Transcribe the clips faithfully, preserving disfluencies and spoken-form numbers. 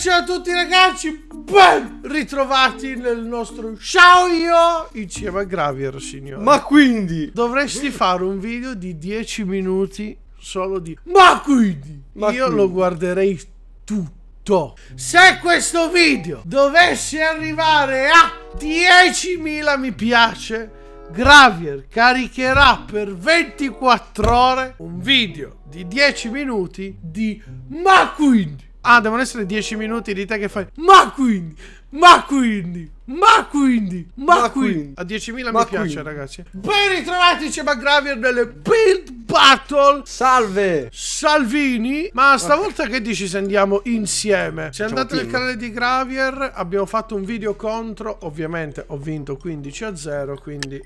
ciao a tutti ragazzi, ben ritrovati nel nostro Ciao Io insieme a Gravier, signore. Ma quindi dovresti fare un video di dieci minuti solo di Ma quindi Ma Io quindi. lo guarderei tutto. Se questo video dovesse arrivare a diecimila mi piace, Gravier caricherà per ventiquattro ore un video di dieci minuti di Ma quindi. Ah, devono essere dieci minuti di te che fai Ma quindi, ma quindi, ma quindi, ma, ma quindi. quindi A diecimila mi piace, ragazzi. Ben ritrovati insieme a Gravier nelle Build Battle. Salve Salvini. Ma stavolta che dici se andiamo insieme? Se andate nel canale di Gravier abbiamo fatto un video contro. Ovviamente ho vinto quindici a zero, quindi...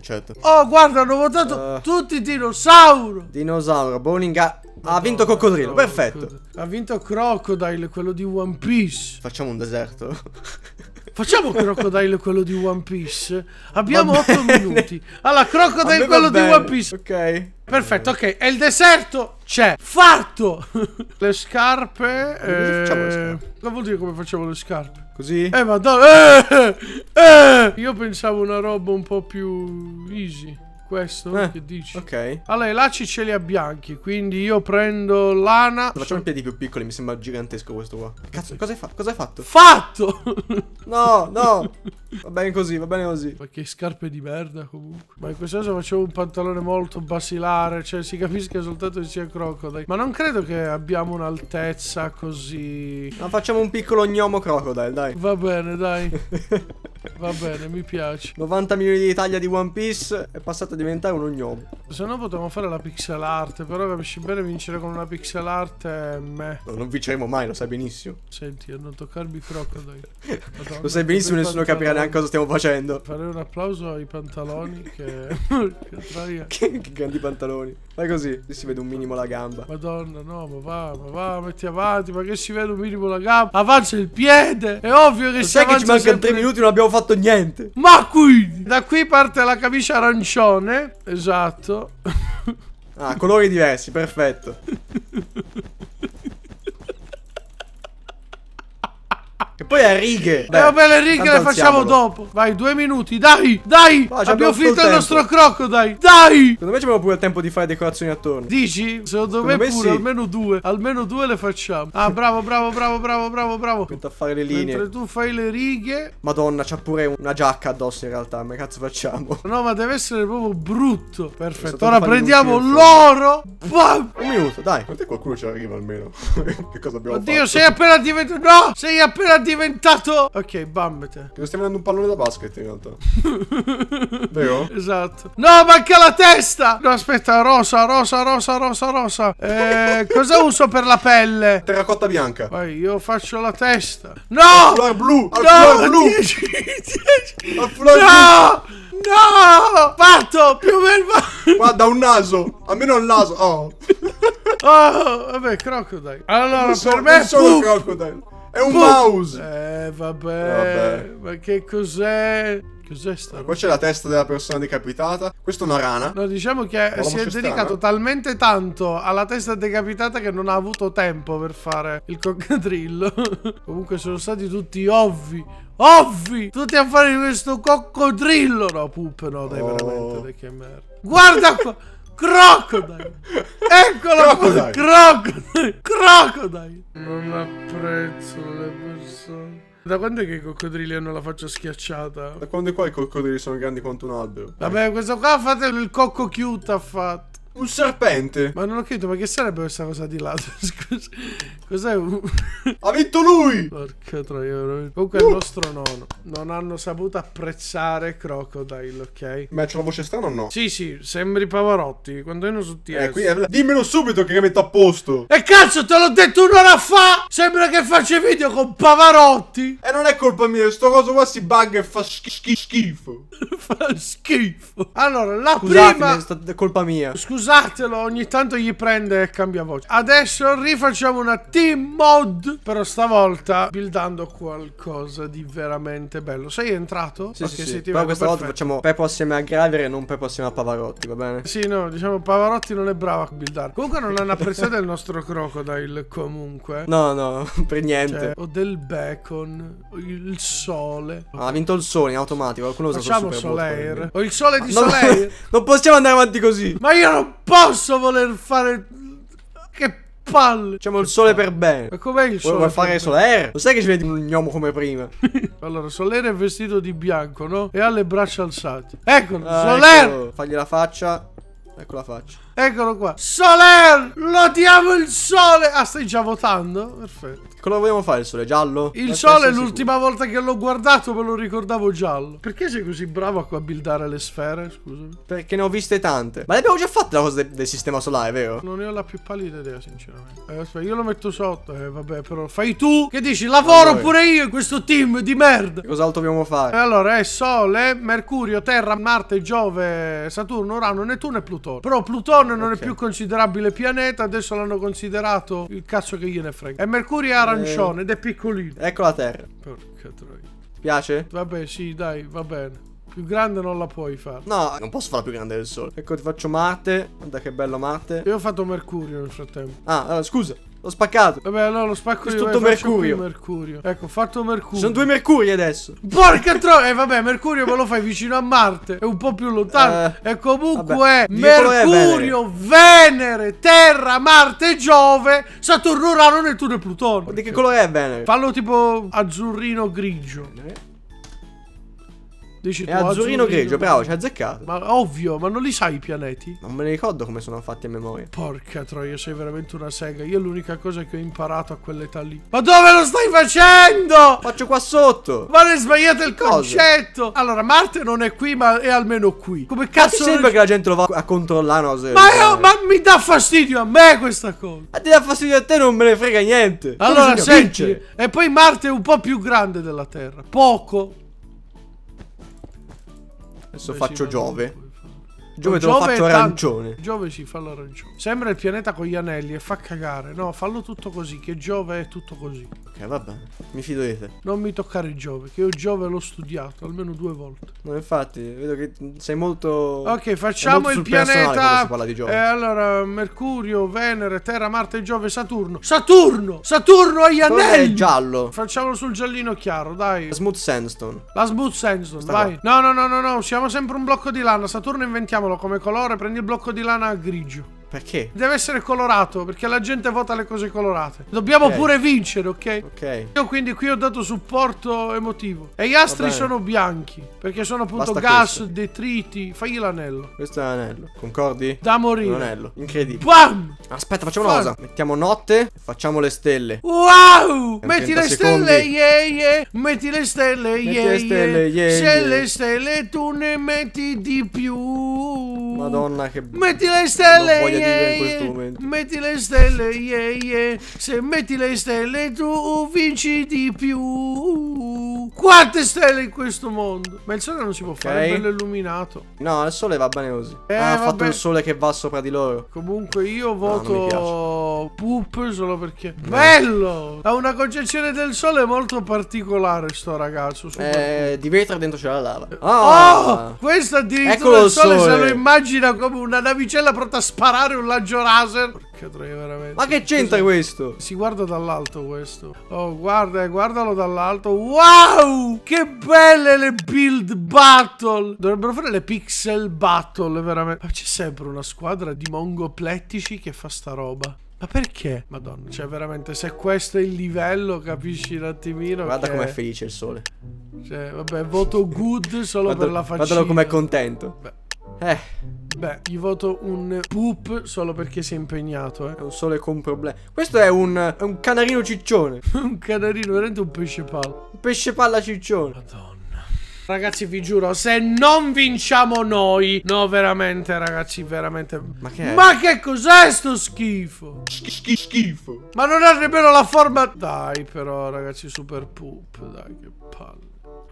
Certo. Oh, guarda, hanno votato uh, tutti dinosauro. Dinosauro, Boninga. Ha vinto Coccodrillo, no, perfetto. Crocodile. Ha vinto Crocodile, quello di One Piece. Facciamo un deserto. Facciamo Crocodile, quello di One Piece. Abbiamo otto minuti. Allora, Crocodile, quello bene. di One Piece. Ok. Perfetto, ok. E il deserto c'è. Fatto. Le scarpe. Eh... Facciamo le scarpe. Cosa vuol dire come facciamo le scarpe? Così? Eh, madonna. Eh, eh. Io pensavo una roba un po' più easy. Questo? Eh, che dici? Ok. Allora, i lacci ce li ha bianchi, quindi io prendo lana. Facciamo i piedi più piccoli, mi sembra gigantesco questo qua. Cazzo, cosa hai, fa cosa hai fatto? Fatto! No, no. Va bene così, va bene così. Ma che scarpe di merda comunque. Ma in questo caso facevo un pantalone molto basilare, cioè si capisca soltanto che sia Crocodile. Ma non credo che abbiamo un'altezza così. Ma facciamo un piccolo gnomo Crocodile, dai. Va bene, dai. Va bene, mi piace. novanta milioni di taglia di One Piece è passato a diventare uno gnomo. Se no potremmo fare la pixel art, però capisci bene, vincere con una pixel art è meh. No, non vinceremo mai, lo sai benissimo. Senti, a non toccarmi Crocodile. Madonna, lo sai benissimo, nessuno pantaloni. capirà neanche cosa stiamo facendo. Farei un applauso ai pantaloni che... che, che grandi pantaloni. Fai così, si vede un minimo la gamba. Madonna, no, ma va, ma va, metti avanti, ma che si vede un minimo la gamba? Avanza il piede, è ovvio che si avanza. Sai che ci mancano tre minuti, non abbiamo fatto niente. Ma qui! Da qui parte la camicia arancione. Esatto. Ah, colori diversi, perfetto. E poi a righe. Beh, eh, vabbè, le righe le facciamo dopo. Vai, due minuti, dai, dai. Ah, abbiamo finito il, il nostro Crocodile, dai. Secondo me abbiamo pure il tempo di fare decorazioni attorno. Dici? Secondo, Secondo me, me pure, sì. almeno due. Almeno due le facciamo. Ah, bravo, bravo, bravo, bravo, bravo, bravo. Metto a fare le linee. Mentre tu fai le righe. Madonna, c'ha pure una giacca addosso in realtà. Ma cazzo facciamo? No, ma deve essere proprio brutto. Perfetto, ora prendiamo l'oro. Un minuto, dai. Quanto qualcuno ce l'arriva almeno? Che cosa abbiamo Oddio, fatto? Oddio, sei appena diventato... No, sei appena diventato... diventato ok, bambete. Che stiamo dando un pallone da basket in realtà. Vero? Esatto. No, manca la testa. No, aspetta, rosa, rosa, rosa, rosa, rosa. Eh, cosa uso per la pelle? Terracotta bianca. Vai, io faccio la testa. No! Al flor blu! Al no! Flor blu! Al flor no! Blu. No! Fatto! Più bello! Guarda, un naso! Almeno un naso! Oh! Oh, vabbè, Crocodile. Allora, non so, per me non sono Crocodile. È un Pum. mouse! Eh, vabbè, vabbè. Ma che cos'è? Cos'è sta? Qua c'è la testa della persona decapitata. Questa è una rana. No, diciamo che L'uomo si è strana. dedicato talmente tanto alla testa decapitata che non ha avuto tempo per fare il coccodrillo. Comunque sono stati tutti ovvi. Ovvi! Tutti a fare questo coccodrillo! No, puppe, no, dai, oh. veramente, che merda. Guarda qua! Crocodile! Eccolo qua! Crocodile! Crocodile! Non apprezzo le persone. Da quando è che i coccodrilli hanno la faccia schiacciata? Da quando è qua i coccodrilli sono grandi quanto un albero? Vabbè, questo qua fate il cocco cute ha fatto. Un serpente! Ma non ho capito, ma che sarebbe questa cosa di lato? Scusa. Cos'è un... Ha vinto lui! Porca troia, veramente. Comunque uh. è il nostro nonno. Non hanno saputo apprezzare Crocodile, ok? Ma c'è una voce strana o no? Sì, sì, sembri Pavarotti. Quando io su T S. Eh, qui è... Dimmelo subito che metto a posto! E cazzo, te l'ho detto un'ora fa! Sembra che faccia video con Pavarotti! E eh, non è colpa mia, sto coso qua si bugga e fa schi schi schifo. Fa schifo. Allora, la Scusate, prima... è colpa mia. Scusa. scusatelo, ogni tanto gli prende e cambia voce. Adesso rifacciamo una team mod, però stavolta buildando qualcosa di veramente bello. Sei entrato? Sì, okay, sì, sì. Però questa volta facciamo Pepo assieme a Gravier e non Pepo assieme a Pavarotti, va bene? Sì, no, diciamo Pavarotti non è bravo a buildare. Comunque non hanno apprezzato il nostro Crocodile, comunque. No, no, per niente. Cioè, ho del bacon, il sole. Ah, ha vinto il sole in automatico, qualcuno lo sa. Facciamo Soler. Ho il sole di Soleil. Non possiamo andare avanti così. Ma io non posso voler fare... Che palle. Facciamo il sole per bene. Ma com'è il sole? Vuoi fare Soler? Lo sai che ci vedi un gnomo come prima? Allora, Soler è vestito di bianco, no? E ha le braccia alzate. Eccolo, ah, Soler! Eccolo. Fagli la faccia. Ecco la faccia. Eccolo qua. Soler! Lodiamo il sole! Ah, stai già votando? Perfetto. Cosa vogliamo fare il sole? Giallo? Il la sole l'ultima volta che l'ho guardato me lo ricordavo giallo. Perché sei così bravo a buildare le sfere? Scusami. Perché ne ho viste tante. Ma le abbiamo già fatte la cosa del, del sistema solare, vero? Non ne ho la più pallida idea, sinceramente. Eh, aspetta, io lo metto sotto. Eh, vabbè, però fai tu. Che dici? Lavoro allora pure io in questo team di merda. Cos'altro dobbiamo fare? Eh, allora, è Sole, Mercurio, Terra, Marte, Giove, Saturno, Urano, Nettuno e Plutone. Però Plutone non okay. è più considerabile pianeta. Adesso l'hanno considerato il cazzo che gliene frega. E Mercurio è arancione eh. ed è piccolino. Ecco la Terra. Porca troia. Piace? Vabbè, sì, dai, va bene. Più grande non la puoi fare. No, non posso farla più grande del Sole. Ecco, ti faccio Marte. Guarda che bello Marte. Io ho fatto Mercurio nel frattempo. Ah, allora, scusa, l'ho spaccato. Vabbè, no, lo spacco io. È tutto Mercurio. Mercurio. Ecco, ho fatto Mercurio. Sono due Mercuri adesso. Porca troia. E eh, vabbè, Mercurio me lo fai vicino a Marte. È un po' più lontano. Eh, e comunque vabbè. Mercurio, è Venere. Venere, Terra, Marte, Giove, Saturno, Urano, Nettuno e Plutone. Di che colore è Venere? Fallo tipo azzurrino grigio. Venere. Dici è tu, azzurrino, azzurrino grigio, bravo, ci hai azzeccato. Ma ovvio, ma non li sai i pianeti? Non me ne ricordo come sono fatti a memoria. Porca troia, sei veramente una sega. Io l'unica cosa che ho imparato a quell'età lì. Ma dove lo stai facendo? Faccio qua sotto. Ma ne sbagliate il concetto. Allora, Marte non è qui, ma è almeno qui. Come cazzo? Ma ti sembra che la gente lo va a controllare? No, se ma, io, ma mi dà fastidio a me questa cosa. Ma ti dà fastidio a te, non me ne frega niente. Allora, senti. E poi Marte è un po' più grande della Terra. Poco. Adesso Beh, faccio sì, Giove. Giove te lo Giove faccio arancione. Giove si sì, fa l'arancione. Sembra il pianeta con gli anelli e fa cagare. No, fallo tutto così, che Giove è tutto così. Ok, vabbè, mi fido di te. Non mi toccare Giove, che io Giove l'ho studiato almeno due volte. No, infatti, vedo che sei molto... Ok, facciamo molto il pianeta... Si parla di Giove. Eh, allora, Mercurio, Venere, Terra, Marte, Giove, Saturno. Saturno! Saturno agli anelli! È giallo. Facciamolo sul giallino chiaro, dai. La smooth sandstone. La smooth sandstone, Sta vai. Qua. No, no, no, no, no, siamo sempre un blocco di lana. Saturno inventiamo come colore, prendi il blocco di lana grigio. Perché? Deve essere colorato, perché la gente vota le cose colorate. Dobbiamo okay. pure vincere, ok? Ok. Io quindi qui ho dato supporto emotivo. E gli astri sono bianchi, perché sono appunto Basta gas, questo. detriti. Fagli l'anello. Questo è l'anello. Concordi? Da morire. L'anello. Incredibile. Bam! Aspetta, facciamo Fam. una cosa. Mettiamo notte, facciamo le stelle. Wow! Metti le stelle, yeah, yeah. Metti le stelle, yeah, metti le stelle, yeah, yeah. Se yeah. le stelle tu ne metti di più. Madonna che... Metti le stelle, in questo momento. Metti le stelle, yeah, yeah. Se metti le stelle tu vinci di più. Quante stelle in questo mondo? Ma il sole non si può okay. fare, è bello illuminato. No, il sole va bene così. Eh, ah, ha fatto il sole che va sopra di loro. Comunque io voto no, poop solo perché no. bello. Ha una concezione del sole molto particolare sto ragazzo. Eh, di vetro dentro c'è la lava. Oh, oh questo addirittura il sole, sole se lo immagina come una navicella pronta a sparare un raggio laser. Porca troia, veramente. Ma che c'entra questo? Si guarda dall'alto questo. Oh, guarda, guardalo dall'alto. Wow! Che belle le build battle. Dovrebbero fare le pixel battle, veramente. Ma c'è sempre una squadra di mongoplettici che fa sta roba. Ma perché? Madonna, cioè veramente se questo è il livello, capisci un attimino. Guarda che... com'è felice il sole. Cioè, vabbè, voto good solo guarda, per la faccina. Guardalo com'è contento. Beh. Eh Beh, gli voto un poop solo perché si è impegnato, eh. È un sole con problemi. Questo è un, è un canarino ciccione. Un canarino, veramente un pesce palla. Un pesce palla ciccione. Madonna. Ragazzi, vi giuro, se non vinciamo noi... No, veramente, ragazzi, veramente... Ma che è? Ma che cos'è sto schifo? Sch schifo. Ma non ha nemmeno la forma... Dai, però, ragazzi, super poop. Dai, che palle.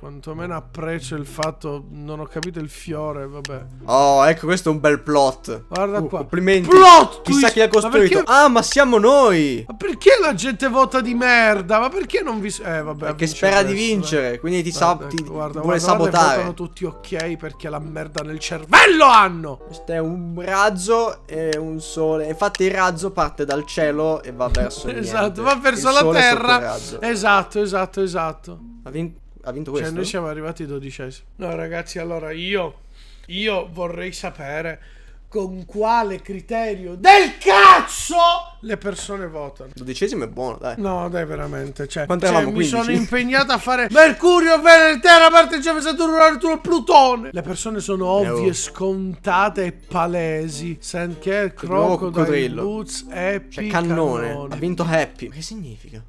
Quantomeno apprezzo il fatto. Non ho capito il fiore, vabbè. Oh, ecco, questo è un bel plot. Guarda uh, qua. Complimenti. Plot! Chissà chi l'ha costruito. Ma perché... Ah, ma siamo noi. Ma perché la gente vota di merda? Ma perché non vi... Eh, vabbè. Perché spera adesso, di vincere. Eh. Quindi ti, guarda, ecco, ti guarda, vuole guarda, sabotare. Sono tutti ok perché la merda nel cervello hanno. Questo è un razzo e un sole. Infatti il razzo parte dal cielo e va verso il Esatto, niente. va verso il la terra. Esatto, esatto, esatto. Ha vinto. Ha vinto questo? Cioè, noi siamo arrivati dodicesimi. No, ragazzi, allora io Io vorrei sapere con quale criterio del cazzo le persone votano. Dodicesimo è buono, dai. No, dai, veramente. Cioè, cioè mi sono impegnato a fare Mercurio, Venere, Terra, Marte, Giove, Saturno, Arturo, Plutone. Le persone sono ovvie, no. scontate e palesi. Sanché, Crocodile, Boots, Happy, cioè, Cannone. Cannone. Ha vinto Happy. Ma che significa?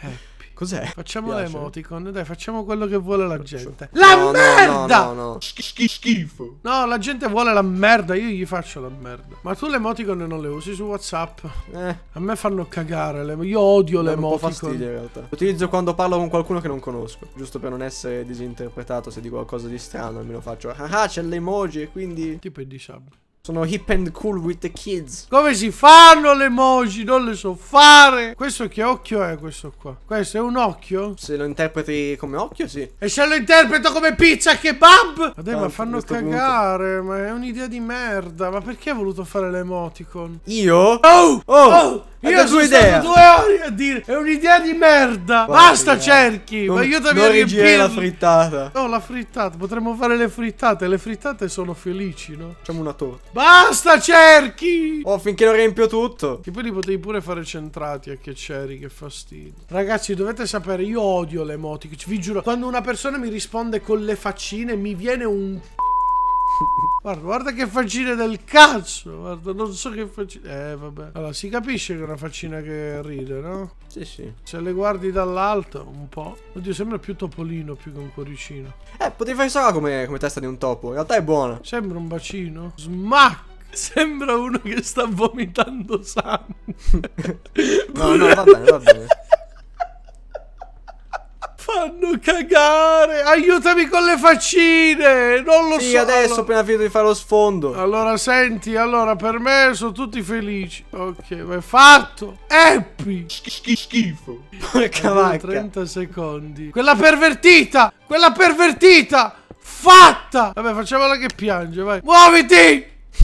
Happy. Cos'è? Facciamo l'emoticon, dai, facciamo quello che vuole la gente. La no, merda! No, no, no, no. Sch schifo. No, la gente vuole la merda, io gli faccio la merda. Ma tu le emoticon non le usi su Whatsapp? Eh. A me fanno cagare, le... io odio le emoticon. Un po' fastidio, in realtà. Lo utilizzo quando parlo con qualcuno che non conosco, giusto per non essere disinterpretato se dico qualcosa di strano, almeno faccio ah, c'è le emoji e quindi... Tipo i disabili. Sono hip and cool with the kids. Come si fanno le emoji? Non le so fare. Questo che occhio è questo qua? Questo è un occhio? Se lo interpreti come occhio, sì. E se lo interpreto come pizza kebab? Vabbè, ma fanno cagare. Punto. Ma è un'idea di merda. Ma perché hai voluto fare l'emoticon? Io? Oh! Oh! oh. Io sono idea. stato due ore a dire è un'idea di merda. Guarda, basta, cerchi. Non, ma io devo riempire la frittata. No, la frittata. Potremmo fare le frittate. Le frittate sono felici, no? Facciamo una torta. Basta, cerchi. Oh, finché non riempio tutto. Che poi li potevi pure fare centrati. A che c'eri, che fastidio. Ragazzi, dovete sapere, io odio le emoticon. Vi giuro, quando una persona mi risponde con le faccine, mi viene un... Guarda, guarda che faccina del cazzo. Guarda, non so che faccina. Eh, vabbè. Allora, si capisce che è una faccina che ride, no? Sì, sì. Se le guardi dall'alto, un po'. Oddio, sembra più Topolino, più che un cuoricino. Eh, potevi fare solo come, come testa di un topo. In realtà è buona. Sembra un bacino. Smack! Sembra uno che sta vomitando sangue. No, no, va bene, va bene. Fanno cagare. Aiutami con le faccine. Non lo sì, so. Sì, adesso allora... appena finito di fare lo sfondo. Allora senti, allora per me sono tutti felici. Ok, ma è fatto. Happy. Sch schifo. Porca vacca. trenta secondi. Quella pervertita. Quella pervertita. Fatta. Vabbè, facciamola che piange, vai. Muoviti. Sì.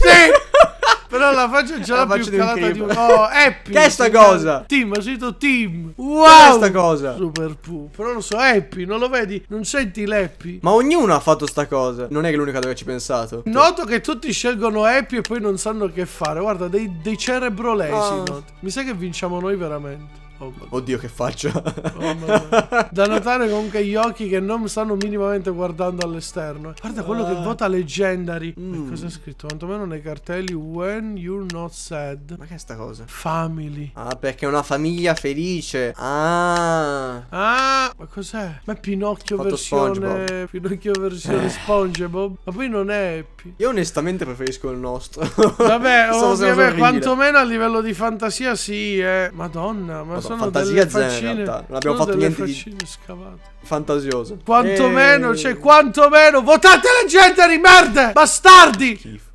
Però la faccia ce l'ha più calata di un... Oh, Happy! Che è sta cosa? Team, ho scritto team! Wow! Che è sta cosa? Super poo! Però lo so, Happy, non lo vedi? Non senti l'Happy? Ma ognuno ha fatto sta cosa. Non è che l'unica dove ci ho pensato. Noto che tutti scelgono Happy e poi non sanno che fare. Guarda, dei, dei cerebrolesi. Oh. Mi sa che vinciamo noi veramente. Oh, oddio, che faccia. Oh, da notare comunque gli occhi che non stanno minimamente guardando all'esterno. Guarda quello ah. che vota Legendary. Mm. E cosa è scritto? Quantomeno nei cartelli. When you're not sad. Ma che è sta cosa? Family. Ah, perché è una famiglia felice. Ah. Ah. Ma cos'è? Ma è Pinocchio Fatto versione SpongeBob. Pinocchio versione eh. SpongeBob. Ma poi non è Happy. Io onestamente preferisco il nostro. Vabbè, ovviamente, quantomeno a livello di fantasia sì, eh. Madonna, ma Madonna. Sono fantasia zero in realtà. Non abbiamo fatto niente di fantasioso. Quantomeno, cioè, quantomeno votate la gente di merda, bastardi. Schifo.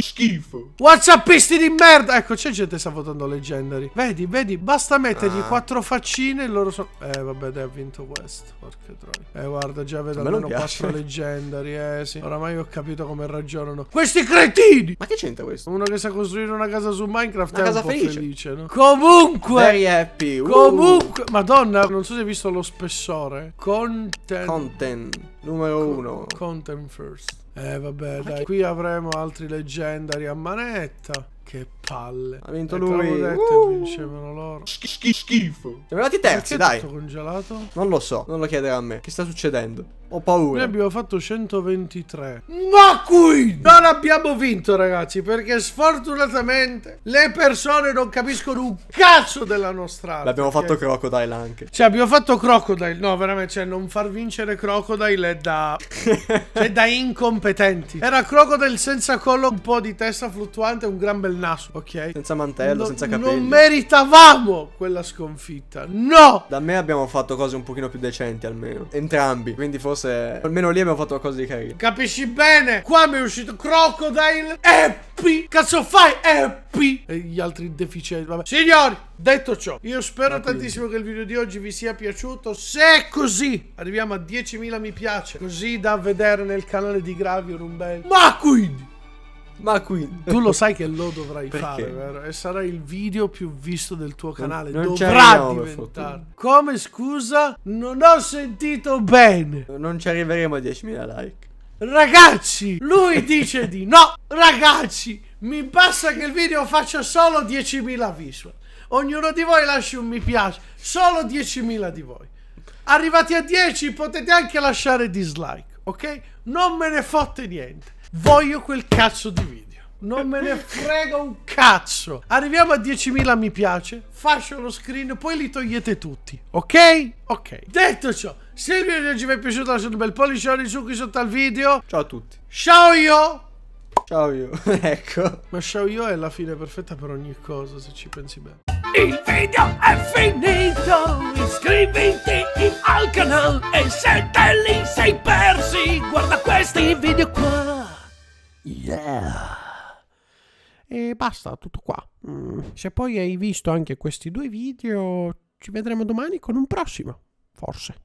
Schifo. Whatsappisti di merda. Ecco, c'è gente che sta votando Legendary. Vedi, vedi, basta mettergli ah. quattro faccine e loro sono... Eh, vabbè, dai, ha vinto questo. Porca troia. Eh, guarda, già vedo almeno quattro Legendary, eh, sì. Oramai ho capito come ragionano questi cretini. Ma che c'entra questo? Uno che sa costruire una casa su Minecraft una è casa un po' felice, felice, no? Comunque Very happy. Uh. Comunque Madonna, non so se hai visto lo spessore. Content Content Numero Con uno Content first. Eh vabbè, ma dai, che... qui avremo altri Legendari a manetta. Che palle. Ha vinto eh, lui. Detto, uh. vincevano loro. Sch schifo. Siamo arrivati terzi, dai. Tutto congelato? Non lo so, non lo chiedere a me. Che sta succedendo? Ho paura. Noi abbiamo fatto centoventitré. Ma qui non abbiamo vinto, ragazzi, perché sfortunatamente le persone non capiscono un cazzo della nostra. L'abbiamo fatto Crocodile anche. Cioè, abbiamo fatto Crocodile. No, veramente, cioè, non far vincere Crocodile è da... è da incompetenti. Era Crocodile senza collo, un po' di testa fluttuante, un gran bel naso, ok? Senza mantello, no, senza capelli. Non meritavamo quella sconfitta, no! Da me abbiamo fatto cose un pochino più decenti almeno, entrambi, quindi forse almeno lì abbiamo fatto cose di carino. Capisci bene? Qua mi è uscito Crocodile Happy. Cazzo fai Happy? E gli altri deficienti, vabbè. Signori, detto ciò, io spero Ma tantissimo quindi. che il video di oggi vi sia piaciuto. Se è così, arriviamo a diecimila mi piace, così da vedere nel canale di Gravier un bel... Ma quindi... Ma quindi tu lo sai che lo dovrai Perché? fare, vero? E sarà il video più visto del tuo canale. Non, non dovrà diventare. Come scusa? Non ho sentito bene. Non ci arriveremo a diecimila like. Ragazzi, lui dice di no. Ragazzi, mi basta che il video faccia solo diecimila visual. Ognuno di voi lasci un mi piace. Solo diecimila di voi. Arrivati a dieci potete anche lasciare dislike, ok? Non me ne fotte niente. Voglio quel cazzo di video. Non me ne frega un cazzo. Arriviamo a diecimila mi piace. Faccio lo screen, poi li togliete tutti. Ok? Ok. Detto ciò, se il video di oggi vi è piaciuto lasciate un bel pollicione su qui sotto al video. Ciao a tutti. Ciao io. Ciao io. Ecco. Ma ciao io è la fine perfetta per ogni cosa, se ci pensi bene. Il video è finito. Iscriviti al canale. E se te li sei persi, guarda questi video qua. Yeah. E basta, tutto qua. Mm. Se poi hai visto anche questi due video, ci vedremo domani con un prossimo, forse.